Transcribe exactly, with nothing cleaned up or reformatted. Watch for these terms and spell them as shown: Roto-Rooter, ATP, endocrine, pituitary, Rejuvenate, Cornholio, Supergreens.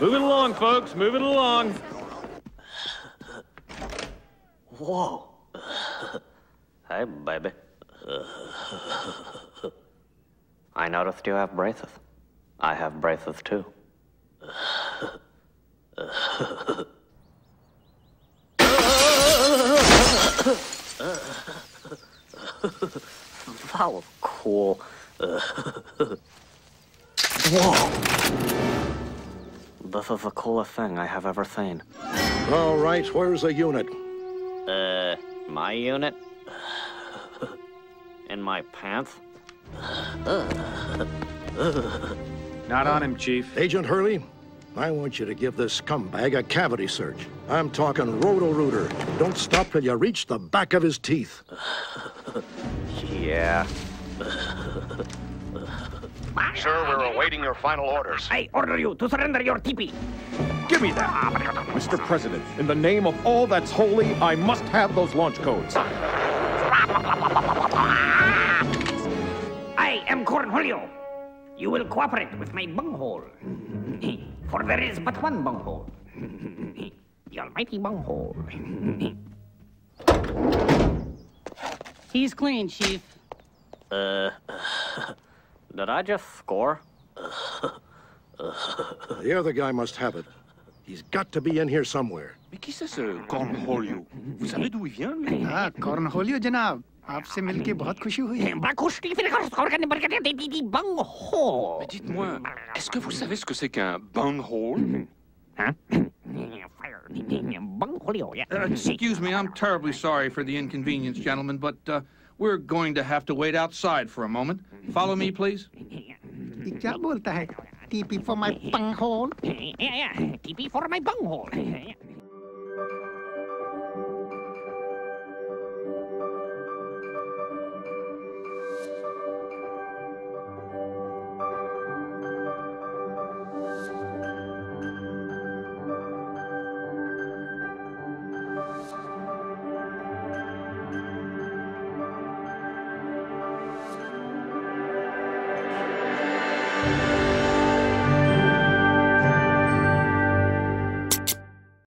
Move it along, folks. Move it along. Whoa. Hi, baby. I noticed you have braces. I have braces, too. That was cool. Whoa! This is the coolest thing I have ever seen. All right, where's the unit? Uh, my unit? In my pants? Not on him, Chief. Agent Hurley, I want you to give this scumbag a cavity search. I'm talking Roto-Rooter. Don't stop till you reach the back of his teeth. Yeah. Sir, we're awaiting your final orders. I order you to surrender your teepee. Give me that. Mister President, in the name of all that's holy, I must have those launch codes. I am Cornholio. You will cooperate with my bunghole. For there is but one bunghole. The almighty bunghole. He's clean, Chief. Uh, did I just score? The other guy must have it. He's got to be in here somewhere. Mais qui c'est ce Cornholio? Vous savez d'où il vient, lui? Ah, Cornholio, janaab. आपसे मिलके बहुत खुशी हुई है। Mais dites-moi, est-ce que vous savez ce que c'est qu'un bunghole? Huh? Uh, excuse me, I'm terribly sorry for the inconvenience, gentlemen, but uh, we're going to have to wait outside for a moment. Follow me, please. क्या बोलता है? T P for my bunghole? Yeah, yeah. T P for my bunghole.